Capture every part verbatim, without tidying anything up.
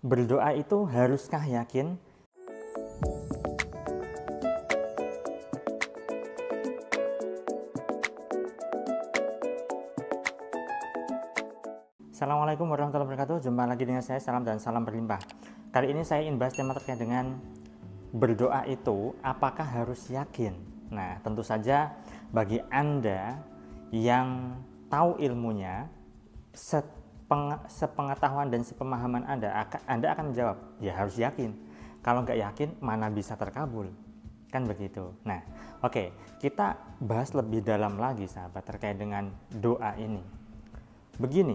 Berdoa itu haruskah yakin? Assalamualaikum warahmatullahi wabarakatuh. Jumpa lagi dengan saya, Salam dan Salam Berlimpah. Kali ini saya ingin bahas tema terkait dengan berdoa itu apakah harus yakin? Nah, tentu saja bagi Anda yang tahu ilmunya, set sepengetahuan dan sepemahaman Anda, Anda akan menjawab, ya harus yakin. Kalau nggak yakin, mana bisa terkabul? Kan begitu. Nah, oke, okay, kita bahas lebih dalam lagi, sahabat, terkait dengan doa ini. Begini,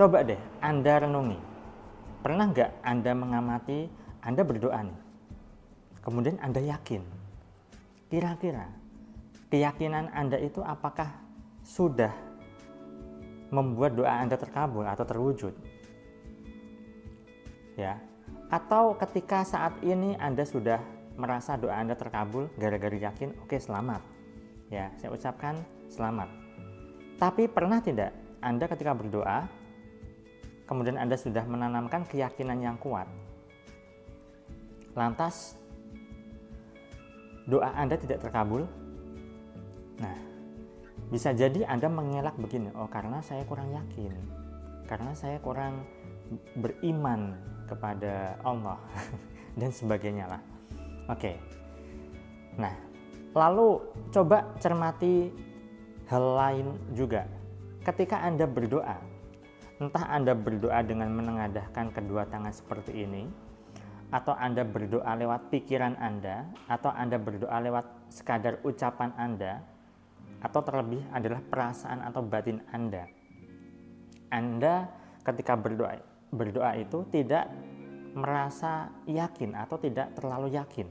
coba deh Anda renungi. Pernah nggak Anda mengamati, Anda berdoa nih, kemudian Anda yakin. Kira-kira, keyakinan Anda itu apakah sudah membuat doa Anda terkabul atau terwujud, ya? Atau ketika saat ini Anda sudah merasa doa Anda terkabul gara-gara yakin, oke, selamat, ya, saya ucapkan selamat. Tapi pernah tidak Anda ketika berdoa kemudian Anda sudah menanamkan keyakinan yang kuat, lantas doa Anda tidak terkabul? Nah, bisa jadi Anda mengelak begini, oh karena saya kurang yakin, karena saya kurang beriman kepada Allah, dan sebagainya lah. Oke, nah lalu coba cermati hal lain juga. Ketika Anda berdoa, entah Anda berdoa dengan menengadahkan kedua tangan seperti ini, atau Anda berdoa lewat pikiran Anda, atau Anda berdoa lewat sekadar ucapan Anda, atau terlebih adalah perasaan atau batin Anda. Anda ketika berdoa, berdoa itu tidak merasa yakin atau tidak terlalu yakin.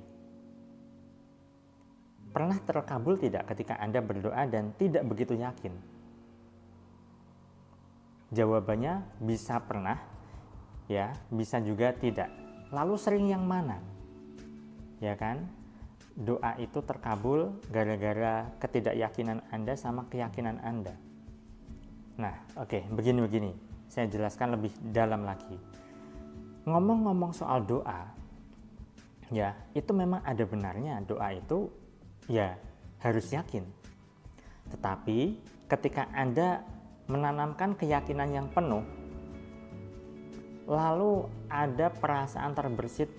Pernah terkabul tidak ketika Anda berdoa dan tidak begitu yakin? Jawabannya bisa pernah, ya, bisa juga tidak. Lalu sering yang mana? Ya kan? Doa itu terkabul gara-gara ketidakyakinan Anda sama keyakinan Anda. Nah, oke, okay, begini-begini. Saya jelaskan lebih dalam lagi. Ngomong-ngomong soal doa, ya, itu memang ada benarnya. Doa itu, ya, harus yakin. Tetapi, ketika Anda menanamkan keyakinan yang penuh, lalu ada perasaan terbersit,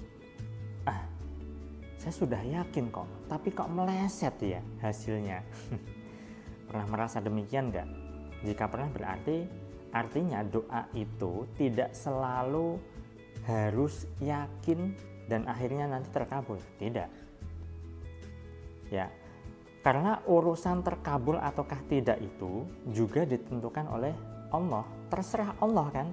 saya sudah yakin kok, tapi kok meleset ya hasilnya. Pernah merasa demikian nggak? Jika pernah, berarti artinya doa itu tidak selalu harus yakin dan akhirnya nanti terkabul. Tidak. Ya, karena urusan terkabul ataukah tidak itu juga ditentukan oleh Allah. Terserah Allah kan.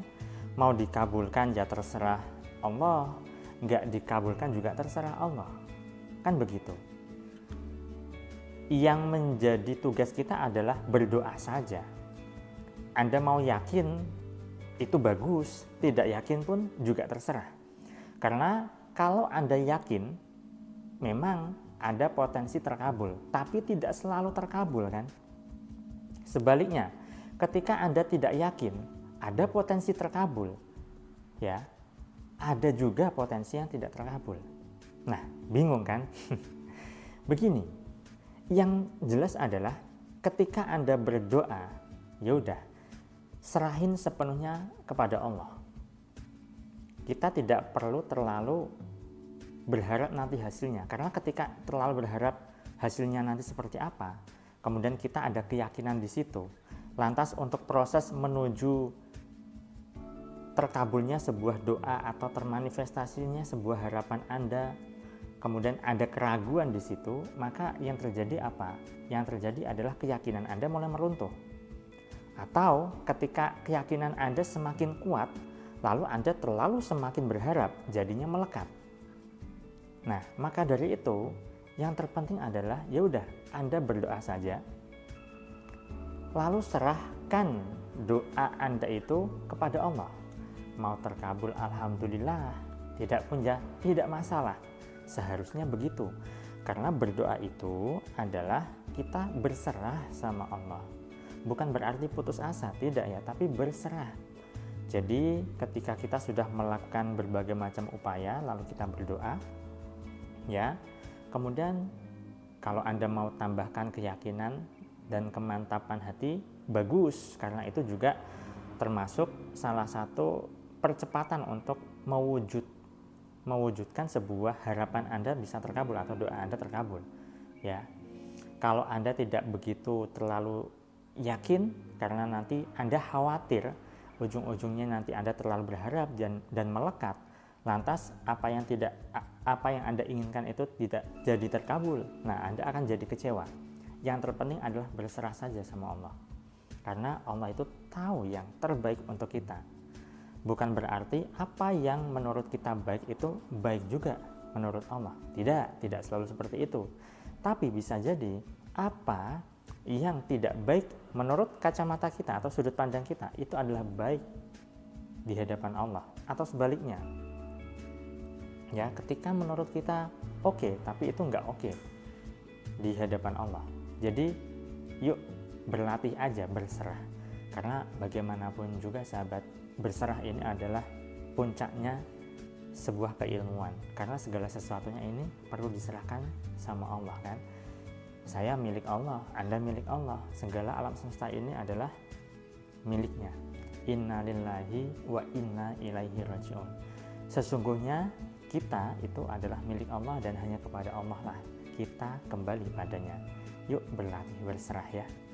Mau dikabulkan ya terserah Allah, nggak dikabulkan juga terserah Allah. Kan begitu. Yang menjadi tugas kita adalah berdoa saja. Anda mau yakin itu bagus, tidak yakin pun juga terserah. Karena kalau Anda yakin, memang ada potensi terkabul, tapi tidak selalu terkabul kan? Sebaliknya, ketika Anda tidak yakin, ada potensi terkabul, ya, ada juga potensi yang tidak terkabul. Nah, bingung kan? Begini, yang jelas adalah ketika Anda berdoa, yaudah, serahin sepenuhnya kepada Allah. Kita tidak perlu terlalu berharap nanti hasilnya, karena ketika terlalu berharap hasilnya nanti seperti apa, kemudian kita ada keyakinan di situ, lantas untuk proses menuju terkabulnya sebuah doa atau termanifestasinya sebuah harapan Anda, kemudian ada keraguan di situ, maka yang terjadi apa? Yang terjadi adalah keyakinan Anda mulai meruntuh. Atau ketika keyakinan Anda semakin kuat, lalu Anda terlalu semakin berharap, jadinya melekat. Nah, maka dari itu, yang terpenting adalah, ya udah, Anda berdoa saja. Lalu serahkan doa Anda itu kepada Allah. Mau terkabul, alhamdulillah. Tidak pun ya, tidak masalah. Seharusnya begitu, karena berdoa itu adalah kita berserah sama Allah. Bukan berarti putus asa, tidak ya, tapi berserah. Jadi ketika kita sudah melakukan berbagai macam upaya, lalu kita berdoa, ya. Kemudian kalau Anda mau tambahkan keyakinan dan kemantapan hati, bagus, karena itu juga termasuk salah satu percepatan untuk mewujud, mewujudkan sebuah harapan Anda bisa terkabul atau doa Anda terkabul, ya. Kalau Anda tidak begitu terlalu yakin, karena nanti Anda khawatir ujung-ujungnya nanti Anda terlalu berharap dan, dan melekat, lantas apa yang tidak apa yang Anda inginkan itu tidak jadi terkabul. Nah, Anda akan jadi kecewa. Yang terpenting adalah berserah saja sama Allah, karena Allah itu tahu yang terbaik untuk kita. Bukan berarti apa yang menurut kita baik itu baik juga menurut Allah. Tidak, tidak selalu seperti itu. Tapi bisa jadi apa yang tidak baik menurut kacamata kita atau sudut pandang kita itu adalah baik di hadapan Allah, atau sebaliknya, ya. Ketika menurut kita oke, okay, tapi itu nggak oke okay di hadapan Allah. Jadi yuk berlatih aja berserah, karena bagaimanapun juga sahabat, berserah ini adalah puncaknya sebuah keilmuan, karena segala sesuatunya ini perlu diserahkan sama Allah, kan. Saya milik Allah, Anda milik Allah. Segala alam semesta ini adalah miliknya. Inna lillahi wa inna ilaihi raji'un. Sesungguhnya kita itu adalah milik Allah dan hanya kepada Allah lah kita kembali padanya. Yuk berlatih berserah, ya.